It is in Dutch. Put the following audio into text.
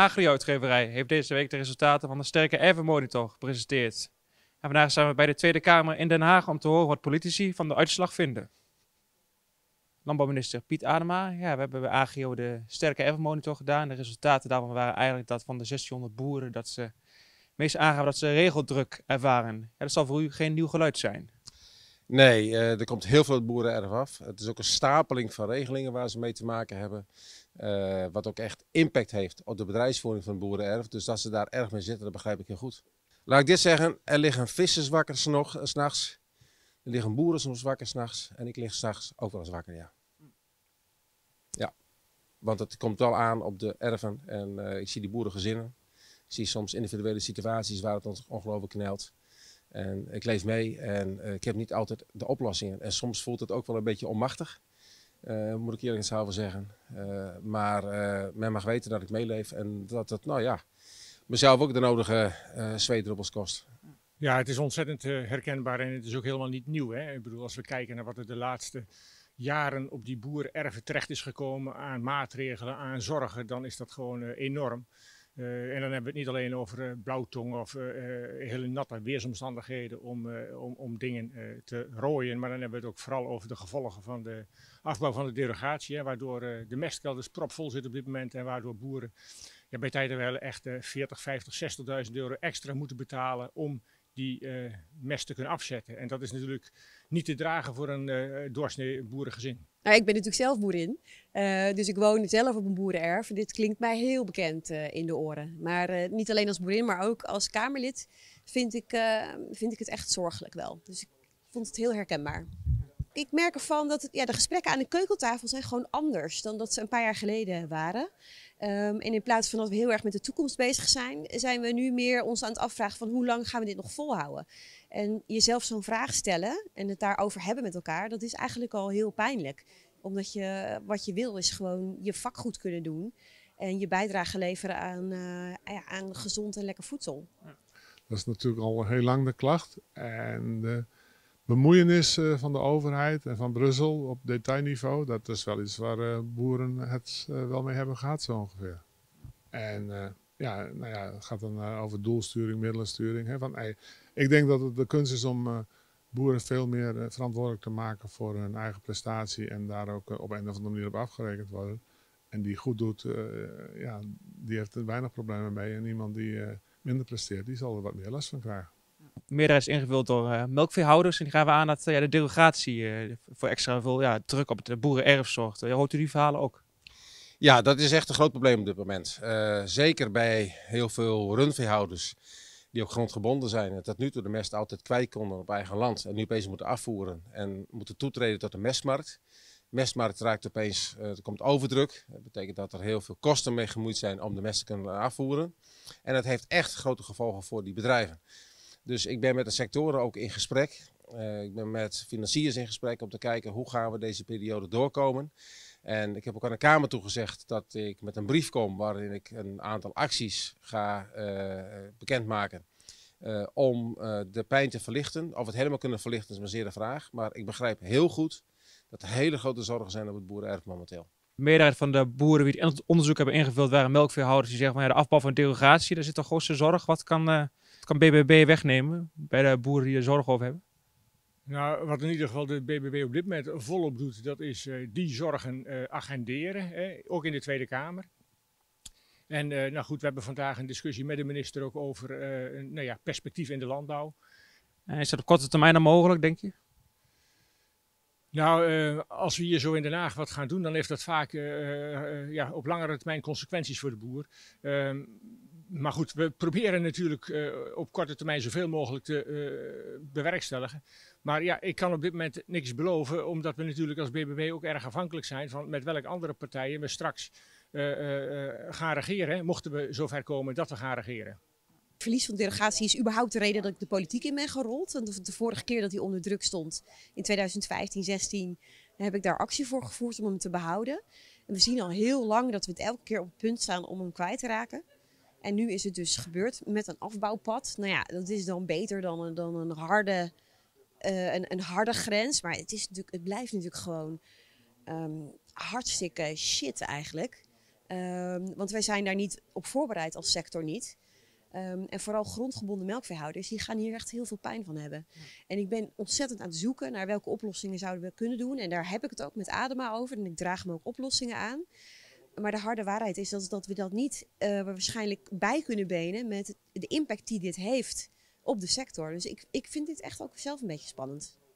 Agrio Uitgeverij heeft deze week de resultaten van de Sterke Erven Monitor gepresenteerd. En vandaag zijn we bij de Tweede Kamer in Den Haag om te horen wat politici van de uitslag vinden. Landbouwminister Piet Adema, ja, we hebben bij Agrio de Sterke Erven Monitor gedaan. De resultaten daarvan waren eigenlijk dat van de 1600 boeren dat ze meest aangaven dat ze regeldruk ervaren. Ja, dat zal voor u geen nieuw geluid zijn. Nee, er komt heel veel boerenerf af. Het is ook een stapeling van regelingen waar ze mee te maken hebben. Wat ook echt impact heeft op de bedrijfsvoering van boerenerf. Dus dat ze daar erg mee zitten, dat begrijp ik heel goed. Laat ik dit zeggen, er liggen vissers wakker s'nachts. Er liggen boeren soms wakker s'nachts. En ik lig s'nachts ook wel eens wakker, ja. Ja, want het komt wel aan op de erven. En ik zie die boerengezinnen. Ik zie soms individuele situaties waar het ons ongelooflijk knelt. En ik leef mee en ik heb niet altijd de oplossingen. En soms voelt het ook wel een beetje onmachtig, moet ik eerlijk eens zeggen. Maar men mag weten dat ik meeleef en dat het, nou ja, mezelf ook de nodige zweetdruppels kost. Ja, het is ontzettend herkenbaar en het is ook helemaal niet nieuw, hè? Ik bedoel, als we kijken naar wat er de laatste jaren op die boerenerven terecht is gekomen aan maatregelen, aan zorgen, dan is dat gewoon enorm. En dan hebben we het niet alleen over blauwtong of hele natte weersomstandigheden om dingen te rooien. Maar dan hebben we het ook vooral over de gevolgen van de afbouw van de derogatie. Hè, waardoor de mestkelders propvol zitten op dit moment. En waardoor boeren ja, bij tijden wel echt 40, 50, 60.000 euro extra moeten betalen om die mest te kunnen afzetten. En dat is natuurlijk niet te dragen voor een doorsnee boerengezin. Nou, ik ben natuurlijk zelf boerin, dus ik woon zelf op een boerenerf. Dit klinkt mij heel bekend in de oren. Maar niet alleen als boerin, maar ook als Kamerlid vind ik het echt zorgelijk wel. Dus ik vond het heel herkenbaar. Ik merk ervan dat het, ja, de gesprekken aan de keukentafel zijn gewoon anders dan dat ze een paar jaar geleden waren. En in plaats van dat we heel erg met de toekomst bezig zijn, zijn we nu meer ons aan het afvragen van hoe lang gaan we dit nog volhouden. En jezelf zo'n vraag stellen en het daarover hebben met elkaar, dat is eigenlijk al heel pijnlijk. Omdat je, wat je wil is gewoon je vak goed kunnen doen en je bijdrage leveren aan gezond en lekker voedsel. Dat is natuurlijk al heel lang de klacht. En de bemoeienis van de overheid en van Brussel op detailniveau, dat is wel iets waar boeren het wel mee hebben gehad zo ongeveer. En ja, nou ja, het gaat dan over doelsturing, middelensturing. Hè, van, ik denk dat het de kunst is om boeren veel meer verantwoordelijk te maken voor hun eigen prestatie en daar ook op een of andere manier op afgerekend worden. En die goed doet, ja, die heeft er weinig problemen mee. En iemand die minder presteert, die zal er wat meer last van krijgen. De meerderheid is ingevuld door melkveehouders en die gaven aan dat de derogatie voor extra veel druk op de boerenerf zorgt. Hoort u die verhalen ook? Ja, dat is echt een groot probleem op dit moment. Zeker bij heel veel rundveehouders die ook grondgebonden zijn. Dat nu tot de mest altijd kwijt konden op eigen land en nu opeens moeten afvoeren en moeten toetreden tot de mestmarkt. De mestmarkt raakt opeens, er komt overdruk. Dat betekent dat er heel veel kosten mee gemoeid zijn om de mest te kunnen afvoeren. En dat heeft echt grote gevolgen voor die bedrijven. Dus ik ben met de sectoren ook in gesprek. Ik ben met financiers in gesprek om te kijken hoe gaan we deze periode doorkomen. En ik heb ook aan de Kamer toegezegd dat ik met een brief kom waarin ik een aantal acties ga bekendmaken. Om de pijn te verlichten. Of het helemaal kunnen verlichten is maar zeer de vraag. Maar ik begrijp heel goed dat er hele grote zorgen zijn op het boerenerf momenteel. De meerderheid van de boeren die het onderzoek hebben ingevuld waren melkveehouders die zeggen van ja, de afbouw van derogatie, daar zit de grootste zorg. Wat kan BBB wegnemen bij de boeren die er zorgen over hebben? Nou, wat in ieder geval de BBB op dit moment volop doet, dat is die zorgen agenderen, ook in de Tweede Kamer. En nou goed, we hebben vandaag een discussie met de minister ook over nou ja, perspectief in de landbouw. Is dat op korte termijn dan mogelijk, denk je? Nou, als we hier zo in Den Haag wat gaan doen, dan heeft dat vaak ja, op langere termijn consequenties voor de boer. Maar goed, we proberen natuurlijk op korte termijn zoveel mogelijk te bewerkstelligen. Maar ja, ik kan op dit moment niks beloven, omdat we natuurlijk als BBB ook erg afhankelijk zijn van met welke andere partijen we straks gaan regeren. Mochten we zover komen dat we gaan regeren. Het verlies van de derogatie is überhaupt de reden dat ik de politiek in ben gerold. Want de vorige keer dat hij onder druk stond, in 2015, 16, heb ik daar actie voor gevoerd om hem te behouden. En we zien al heel lang dat we het elke keer op het punt staan om hem kwijt te raken. En nu is het dus gebeurd met een afbouwpad. Nou ja, dat is dan beter dan een harde grens. Maar het blijft natuurlijk gewoon hartstikke shit eigenlijk. Want wij zijn daar niet op voorbereid als sector niet. En vooral grondgebonden melkveehouders, die gaan hier echt heel veel pijn van hebben. Ja. En ik ben ontzettend aan het zoeken naar welke oplossingen zouden we kunnen doen. En daar heb ik het ook met Adema over en ik draag me ook oplossingen aan. Maar de harde waarheid is dat we dat niet waarschijnlijk bij kunnen benen met de impact die dit heeft op de sector. Dus ik vind dit echt ook zelf een beetje spannend.